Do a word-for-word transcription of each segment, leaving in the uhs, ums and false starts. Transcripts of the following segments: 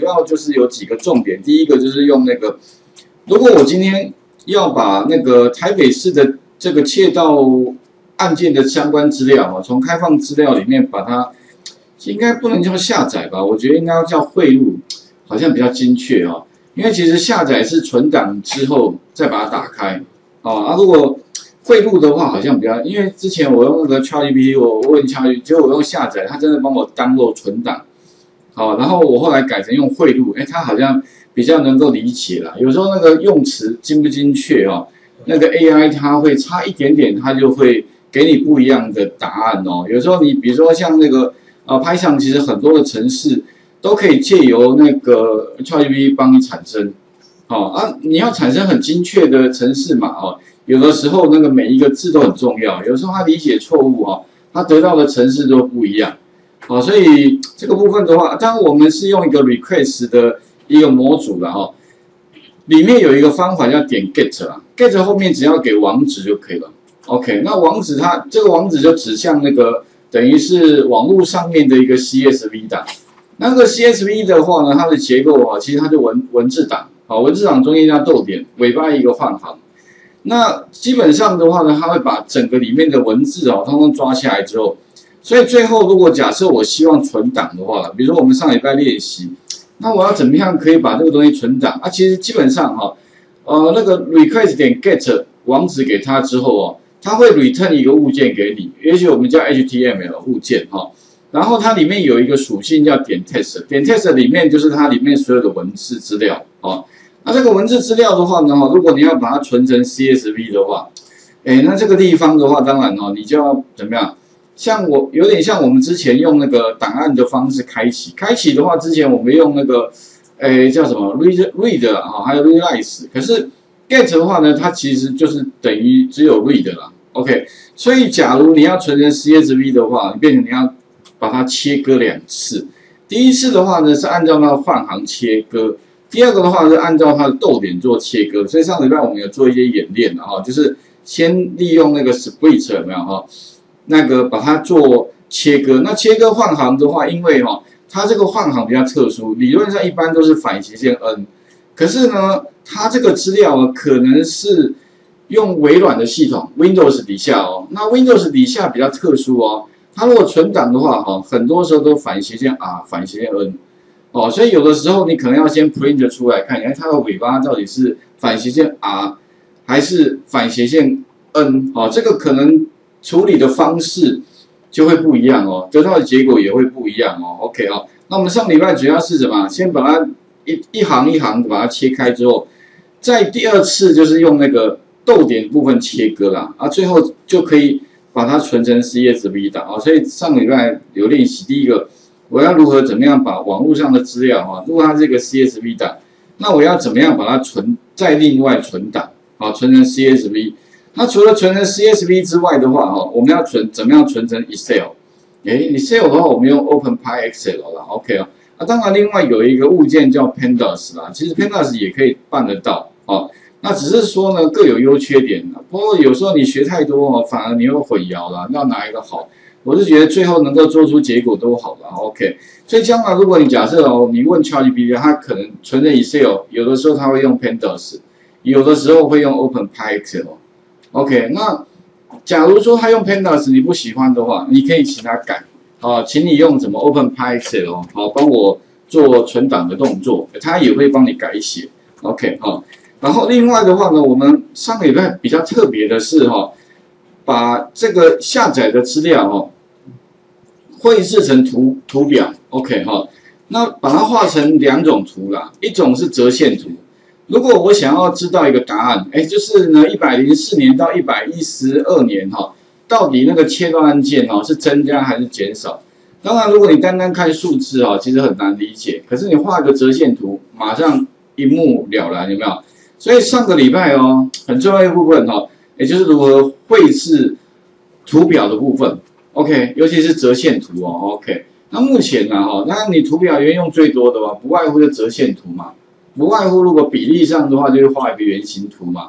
主要就是有几个重点，第一个就是用那个，如果我今天要把那个台北市的这个窃盗案件的相关资料啊，从开放资料里面把它，应该不能叫下载吧，我觉得应该叫汇入，好像比较精确哦，因为其实下载是存档之后再把它打开哦，啊如果汇入的话好像比较，因为之前我用那个 ChatGPT， 我问 ChatGPT， 结果我用下载，它真的帮我 download 存档。 好、哦，然后我后来改成用汇入，哎，他好像比较能够理解了。有时候那个用词精不精确哦，那个 A I 它会差一点点，它就会给你不一样的答案哦。有时候你比如说像那个啊、呃、，Python 其实很多的程式都可以借由那个 ChatGPT 帮你产生。哦啊，你要产生很精确的程式嘛哦，有的时候那个每一个字都很重要，有时候它理解错误哦，它得到的程式都不一样。 好、哦，所以这个部分的话，当然我们是用一个 request 的一个模组了哦，里面有一个方法叫点 get 啦 ，get 后面只要给网址就可以了。OK， 那网址它这个网址就指向那个等于是网络上面的一个 C S V 档，那个 C S V 的话呢，它的结构啊，其实它就文文字档，好、哦，文字档中间加逗点，尾巴一个换行。那基本上的话呢，它会把整个里面的文字哦，通通抓下来之后。 所以最后，如果假设我希望存档的话，比如说我们上礼拜练习，那我要怎么样可以把这个东西存档啊？其实基本上哈、哦，呃，那个 request 点 get 网址给它之后哦，它会 return 一个物件给你，也许我们叫 H T M L 物件哈、哦。然后它里面有一个属性叫点 text， 点 text 里面就是它里面所有的文字资料哦。那这个文字资料的话呢，如果你要把它存成 C S V 的话，哎，那这个地方的话，当然哦，你就要怎么样？ 像我有点像我们之前用那个档案的方式开启，开启的话，之前我们用那个，诶叫什么 read read 啊、哦，还有 realize， 可是 get 的话呢，它其实就是等于只有 read 啦 ，OK。所以假如你要存成 C S V 的话，你变成你要把它切割两次，第一次的话呢是按照那个换行切割，第二个的话是按照它的逗点做切割。所以上礼拜我们有做一些演练的哈、哦，就是先利用那个 split 有没有哈？哦 那个把它做切割，那切割换行的话，因为哈、哦，它这个换行比较特殊，理论上一般都是反斜线 n， 可是呢，它这个资料啊，可能是用微软的系统 Windows 底下哦，那 Windows 底下比较特殊哦，它如果存档的话哈、哦，很多时候都反斜线 r， 反斜线 n， 哦，所以有的时候你可能要先 print 出来看，哎，它的尾巴到底是反斜线 r 还是反斜线 n， 哦，这个可能。 处理的方式就会不一样哦，得到的结果也会不一样哦。OK 哦，那我们上礼拜主要是什么？先把它一一行一行把它切开之后，在第二次就是用那个逗点部分切割啦，啊，最后就可以把它存成 C S V 档啊、哦。所以上礼拜有练习，第一个我要如何怎么样把网络上的资料啊、哦，如果它是一个 C S V 档，那我要怎么样把它存再另外存档啊、哦，存成 C S V。 那除了存成 C S V 之外的话，哈，我们要存怎么样存成 Excel？ 诶 ，Excel 的话，我们用 openpyxl 啦 ，OK 啊。那当然，另外有一个物件叫 Pandas 啦，其实 Pandas 也可以办得到哦。那只是说呢，各有优缺点啦。不过有时候你学太多哦，反而你会混淆啦。要哪一个好？我是觉得最后能够做出结果都好啦 ，OK。所以将来如果你假设哦，你问 ChatGPT， 它可能存成 Excel， 有的时候它会用 Pandas， 有的时候会用 openpyxl。 OK， 那假如说他用 Pandas 你不喜欢的话，你可以请他改啊、呃，请你用什么 openpyxl 哦，好帮我做存档的动作，他也会帮你改写。OK 哈、哦，然后另外的话呢，我们上个礼拜比较特别的是哈、哦，把这个下载的资料哦，绘制成图图表。OK 哈、哦，那把它画成两种图啦，一种是折线图。 如果我想要知道一个答案，哎，就是呢， 一百零四年到一百一十二年哈、哦，到底那个窃盗案件哦是增加还是减少？当然，如果你单单看数字哦，其实很难理解。可是你画一个折线图，马上一目了然，有没有？所以上个礼拜哦，很重要一部分哦，也就是如何绘制图表的部分。OK， 尤其是折线图哦。OK， 那目前呢、啊、哈，那你图表沿用最多的吧，不外乎就折线图嘛。 不外乎，如果比例上的话，就是画一个圆形图嘛。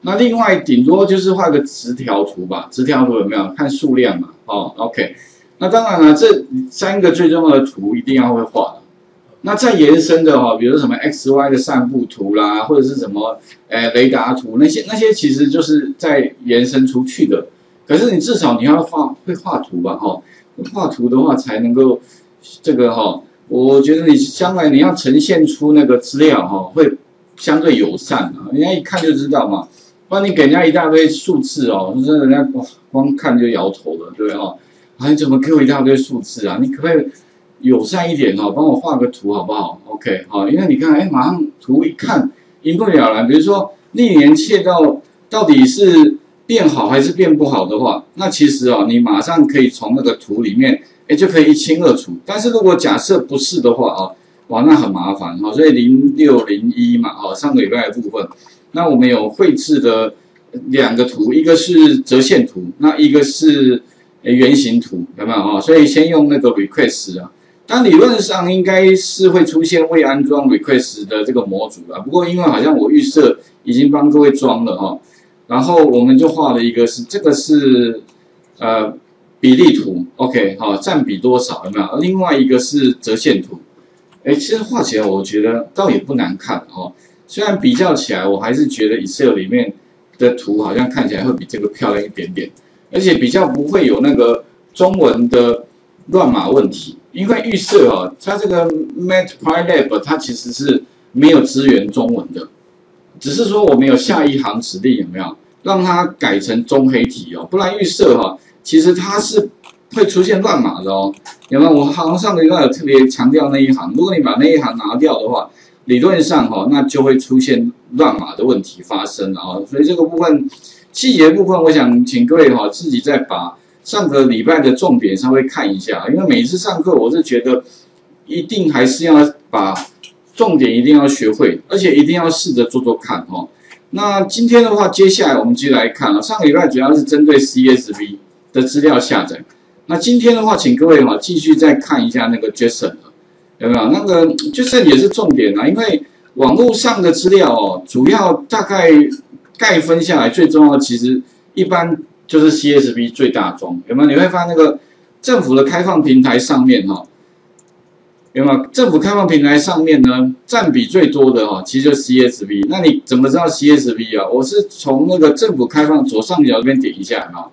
那另外顶多就是画个直条图吧。直条图有没有看数量嘛？哦 ，OK。那当然了，这三个最重要的图一定要会画。那再延伸的哈、哦，比如什么 X Y 的散布图啦，或者是什么呃雷达图那些那些，其实就是在延伸出去的。可是你至少你要画会画图吧哈、哦，画图的话才能够这个哈、哦，我觉得你将来你要呈现出那个资料哈、哦，会相对友善啊，人家一看就知道嘛。 不然你给人家一大堆数字哦，说人家哇光看就摇头了，对不对哦？啊，你怎么给我一大堆数字啊？你可不可以友善一点哦？帮我画个图好不好 ？OK， 好、哦，因为你看，哎，马上图一看，一目了然。比如说历年切到到底是变好还是变不好的话，那其实哦，你马上可以从那个图里面，哎，就可以一清二楚。但是如果假设不是的话哦，哇，那很麻烦哦。所以零六零一嘛，哦，上个礼拜的部分。 那我们有绘制的两个图，一个是折线图，那一个是圆形图，有没有啊？所以先用那个 request 啊，但理论上应该是会出现未安装 request 的这个模组啦。不过因为好像我预设已经帮各位装了哈、啊，然后我们就画了一个是这个是呃比例图 ，OK 好、啊，占比多少有没有？另外一个是折线图，哎，其实画起来我觉得倒也不难看哦、啊。 虽然比较起来，我还是觉得 Excel 里面的图好像看起来会比这个漂亮一点点，而且比较不会有那个中文的乱码问题。因为预设啊，它这个 Matplotlib 它其实是没有支援中文的，只是说我们有下一行指令有没有让它改成中黑体哦，不然预设哈，其实它是会出现乱码的哦。有没有？我好像上个礼拜有特别强调那一行，如果你把那一行拿掉的话。 理论上哈，那就会出现乱码的问题发生了啊，所以这个部分细节部分，我想请各位哈自己再把上个礼拜的重点稍微看一下，因为每次上课我是觉得一定还是要把重点一定要学会，而且一定要试着做做看哈。那今天的话，接下来我们继续来看啊，上个礼拜主要是针对 C S V 的资料下载，那今天的话，请各位哈继续再看一下那个 JSON 了。 有没有那个就是也是重点啊？因为网络上的资料哦，主要大概概分下来，最重要其实一般就是 C S V 最大宗。有没有你会发现那个政府的开放平台上面哈、哦，有没有政府开放平台上面呢占比最多的哈、哦，其实就是 C S V。那你怎么知道 C S V 啊？我是从那个政府开放左上角这边点一下啊，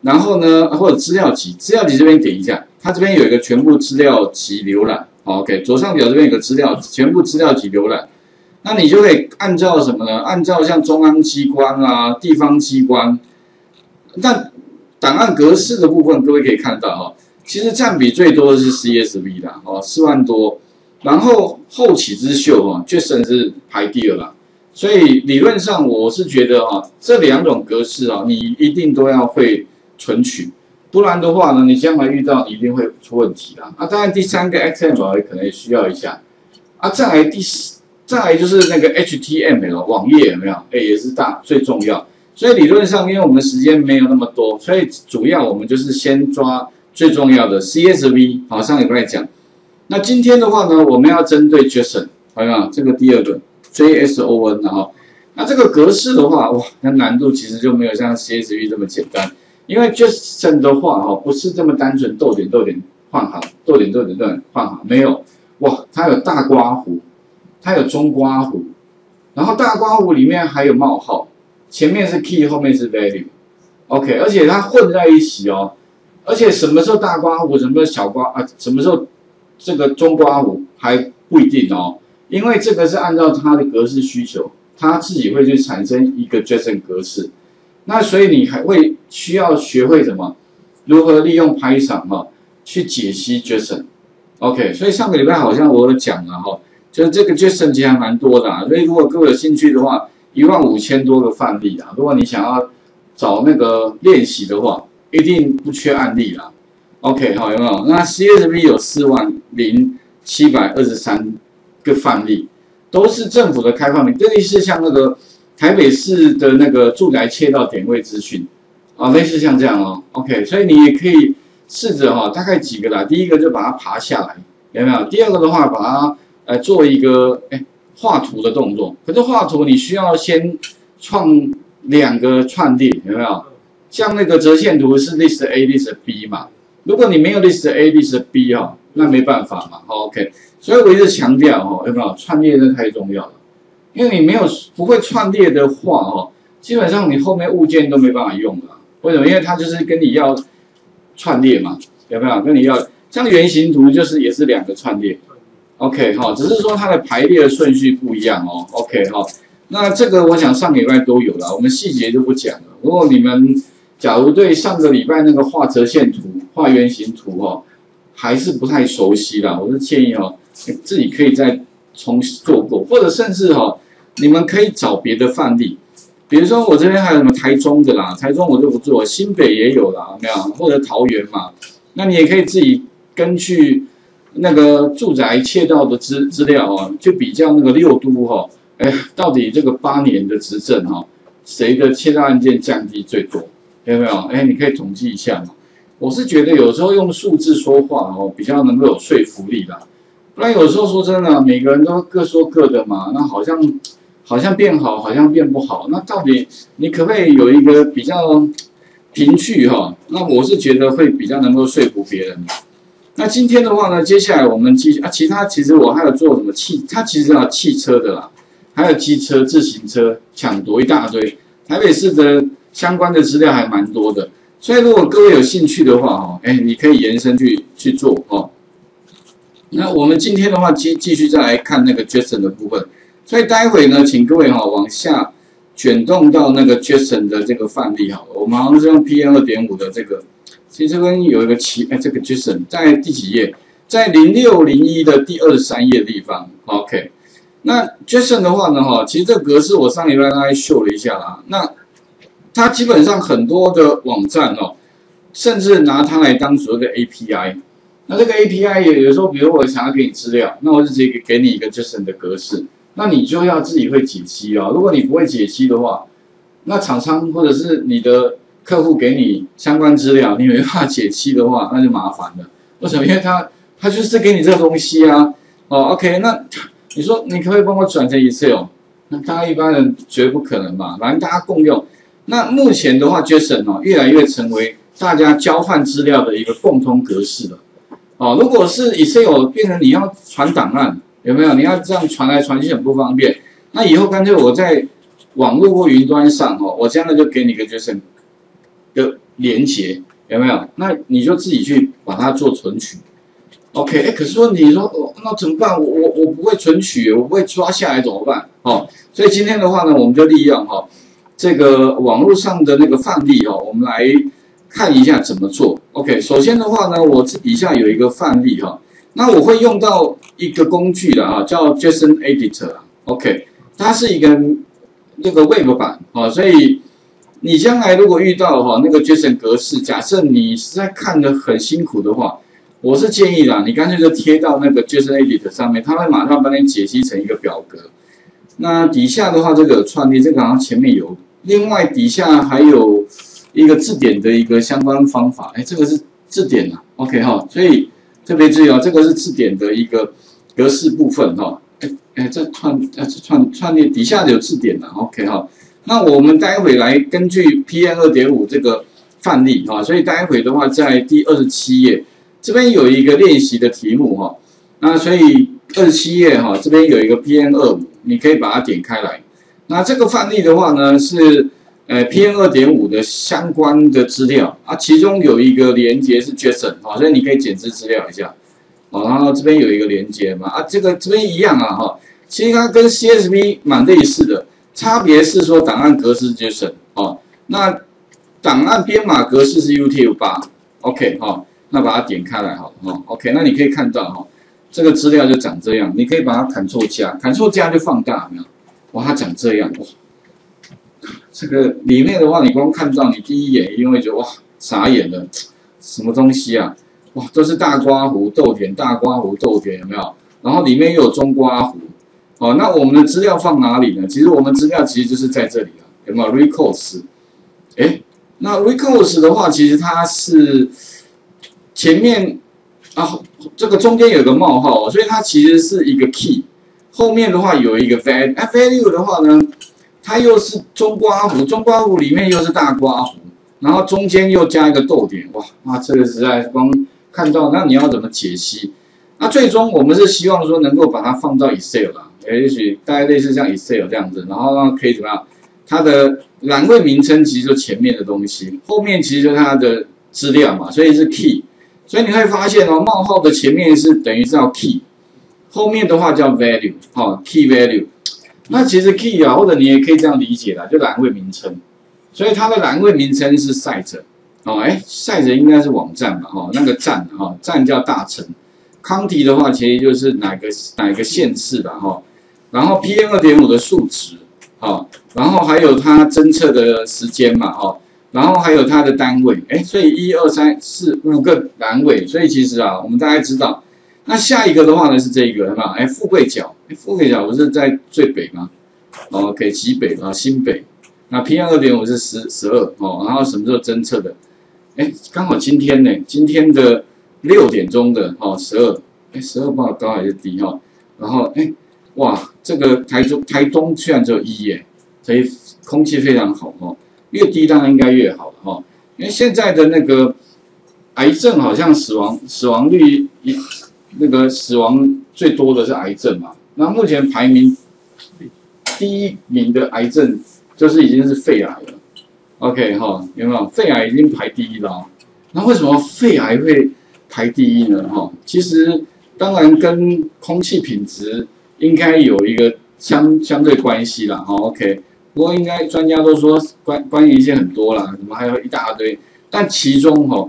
然后呢或者资料集，资料集这边点一下，它这边有一个全部资料集浏览。 OK， 左上角这边有个资料，全部资料集浏览，那你就可以按照什么呢？按照像中央机关啊、地方机关，那档案格式的部分，各位可以看到哈、哦，其实占比最多的是 C S V 啦，哦，四万多，然后后起之秀哦 ，JSON 是排第二啦，所以理论上我是觉得啊、哦，这两种格式啊、哦，你一定都要会存取。 不然的话呢，你将来遇到一定会出问题啦。啊，当然第三个 X M L 可能也需要一下。啊，再来第四，再来就是那个 H T M L 网页有没有？哎，也是大最重要。所以理论上，因为我们时间没有那么多，所以主要我们就是先抓最重要的 C S V。好，上礼拜讲。那今天的话呢，我们要针对 JSON， 好吗？这个第二个 JSON 然后，那这个格式的话，哇，那难度其实就没有像 C S V 这么简单。 因为 JSON 的话，哈，不是这么单纯逗点逗点换行，逗点逗点逗点换行，没有哇，它有大括弧，它有中括弧，然后大括弧里面还有冒号，前面是 key， 后面是 value，OK，、okay， 而且它混在一起哦，而且什么时候大括弧，什么时候小括啊，什么时候这个中括弧还不一定哦，因为这个是按照它的格式需求，它自己会去产生一个 JSON 格式。 那所以你还会需要学会什么？如何利用 Python 哈、哦、去解析 JSON。OK， 所以上个礼拜好像我有讲了哈、哦，就是这个 JSON 其实还蛮多的、啊，所以如果各位有兴趣的话，一万五千多个范例啊。如果你想要找那个练习的话，一定不缺案例啦。OK， 好，有没有？那 C S V 有四万零七百二十三个范例，都是政府的开放例，这类似像那个。 台北市的那个住宅切到点位资讯，啊，类似像这样哦 ，OK， 所以你也可以试着哈、哦，大概几个啦，第一个就把它爬下来，有没有？第二个的话，把它呃做一个哎画图的动作，可是画图你需要先创两个串列，有没有？像那个折线图是 list A list B 嘛，如果你没有 list A list B 哈、哦，那没办法嘛。OK， 所以我一直强调哦，有没有串列？这太重要了，因为你没有不会串列的话哦，基本上你后面物件都没办法用了。为什么？因为它就是跟你要串列嘛，有没有？跟你要像原型图就是也是两个串列。 OK 哈，只是说它的排列的顺序不一样哦。OK 哈，那这个我想上个礼拜都有了，我们细节就不讲了。如果你们假如对上个礼拜那个画折线图、画圆形图哦，还是不太熟悉啦，我是建议哦，自己可以再重做过，或者甚至哦，你们可以找别的范例，比如说我这边还有什么台中的啦，台中我就不做，新北也有啦，没有？或者桃园嘛，那你也可以自己根据。 那个住宅窃盗的资资料啊，就比较那个六都哈、啊，哎，到底这个八年的执政哈、啊，谁的窃盗案件降低最多？有没有？哎，你可以统计一下嘛。我是觉得有时候用数字说话哦，比较能够有说服力啦。不然有时候说真的，每个人都各说各的嘛，那好像好像变好，好像变不好。那到底你可不可以有一个比较凭据哈、啊？那我是觉得会比较能够说服别人的。 那今天的话呢，接下来我们继续啊，其他其实我还有做什么汽，它其实啊汽车的啦，还有机车、自行车抢夺一大堆，台北市的相关的资料还蛮多的，所以如果各位有兴趣的话哦，哎，你可以延伸去去做哦。那我们今天的话继继续再来看那个 JSON 的部分，所以待会呢，请各位哈、哦、往下卷动到那个 JSON 的这个范例哈，我们好像是用 P M 二点五 的这个。 其实这边有一个奇，哎，这个 JSON 在第几页？在零六零一的第二十三页的地方。OK， 那 JSON 的话呢，哈，其实这个格式我上礼拜大概秀了一下啦。那它基本上很多的网站哦，甚至拿它来当所谓的 A P I。那这个 A P I 也有时候，比如我想要给你资料，那我就直接给你一个 JSON 的格式，那你就要自己会解析哦。如果你不会解析的话，那厂商或者是你的 客户给你相关资料，你没办法解析的话，那就麻烦了。为什么？因为他他就是给你这个东西啊。哦 ，OK， 那你说你可不可以帮我转成 Excel？ 那大家一般人绝不可能吧？反正大家共用。那目前的话 ，JSON 哦，越来越成为大家交换资料的一个共通格式了。哦，如果是 Excel 变成你要传档案，有没有？你要这样传来传去很不方便。那以后干脆我在网络或云端上哦，我现在就给你个 JSON 的连接有没有？那你就自己去把它做存取 ，OK？ 哎，可是问题说、哦，那怎么办？我我我不会存取，我不会抓下来怎么办？哦，所以今天的话呢，我们就利用哈、哦、这个网络上的那个范例哦，我们来看一下怎么做 ，OK？ 首先的话呢，我底下有一个范例哈、哦，那我会用到一个工具了啊，叫 JSON Editor 啊 ，OK？ 它是一个那个 Web 版啊、哦，所以 你将来如果遇到哈那个 JSON 格式，假设你实在看得很辛苦的话，我是建议啦，你干脆就贴到那个 JSON Editor 上面，它会马上帮你解析成一个表格。那底下的话，这个有串列，这个好像前面有，另外底下还有一个字典的一个相关方法，哎，这个是字典啊 ，OK 哈，所以特别注意哦，这个是字典的一个格式部分哈，哎哎，这串哎这串串列底下有字典啊 ，OK 哈。 那我们待会来根据 P M 二点五 这个范例啊，所以待会的话在第二十七页这边有一个练习的题目哈，那所以二十七页哈这边有一个 P M 二五， 你可以把它点开来。那这个范例的话呢是呃 P M 二点五 的相关的资料啊，其中有一个连接是 JSON 啊，所以你可以检视资料一下哦，然后这边有一个连接嘛啊，这个这边一样啊哈，其实它跟 C S V 蛮类似的。 差别是说档案格式 JSON 哦，那档案编码格式是 U T F 八 ，OK 哦，那把它点开来好了哦 ，OK， 那你可以看到哦，这个资料就长这样，你可以把它 Ctrl 加 ，Ctrl 加就放大，有没有？哇，它长这样，哇，这个里面的话，你光看到你第一眼一定会觉得哇傻眼了，什么东西啊？哇，都是大刮胡豆点，大刮胡豆点有没有？然后里面又有中刮胡。 哦，那我们的资料放哪里呢？其实我们资料其实就是在这里啊，有没有 records？ 哎，那 records 的话，其实它是前面啊，这个中间有个冒号、哦，所以它其实是一个 key， 后面的话有一个 value， 哎、啊、value 的话呢，它又是中括弧，中括弧里面又是大括弧，然后中间又加一个逗点，哇，那、啊、这个实在光看到，那你要怎么解析？那最终我们是希望说能够把它放到 Excel 啦，也许大概类似像 Excel 这样子，然后可以怎么样？它的栏位名称其实就前面的东西，后面其实就是它的资料嘛，所以是 key。所以你会发现哦，冒号的前面是等于是要 key， 后面的话叫 value， 哦 key value。那其实 key 啊，或者你也可以这样理解啦，就栏位名称。所以它的栏位名称是 site， 哦，哎 ，site 应该是网站吧，哦，那个站，哦，站叫大城。county 的话，其实就是哪个哪个县市吧，哈，然后 P M 二点五 的数值，哈，然后还有它侦测的时间嘛，哈，然后还有它的单位，哎，所以一二三四五个单位，所以其实啊，我们大概知道，那下一个的话呢是这个，是吧？哎，富贵角，哎，富贵角不是在最北吗？哦，给极北啊，新北，那 P M 二点五 是十十二，哦，然后什么时候侦测的？哎，刚好今天呢，今天的。六点钟的哦，十二，哎，十二不知道高还是低哈、哦。然后哎，哇，这个台中台中居然只有一耶，所以空气非常好哦。越低当然应该越好了哈、哦，因为现在的那个癌症好像死亡死亡率一那个死亡最多的是癌症嘛。那目前排名第一名的癌症就是已经是肺癌了。OK 哈、哦，有没有？肺癌已经排第一了、哦。那为什么肺癌会？排第一呢，哈，其实当然跟空气品质应该有一个相相对关系啦，哈 ，OK。不过应该专家都说关关于一些很多啦，什么还有一大堆，但其中哈，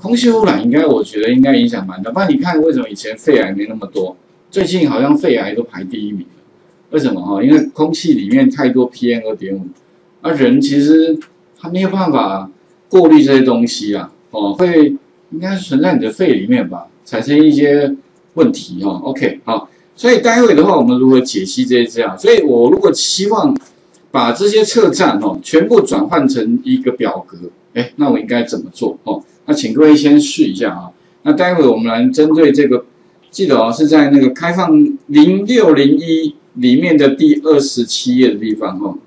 空气污染应该我觉得应该影响蛮大。不然你看为什么以前肺癌没那么多，最近好像肺癌都排第一名了，为什么哈？因为空气里面太多 P M 二点五，而人其实他没有办法过滤这些东西啦，哦会。应该是存在你的肺里面吧，产生一些问题哈、哦。OK， 好，所以待会的话，我们如何解析这些资料？所以我如果希望把这些测站哦全部转换成一个表格，哎，那我应该怎么做哦？那请各位先试一下啊。那待会我们来针对这个，记得哦是在那个开放零六零一里面的第二十七页的地方哦，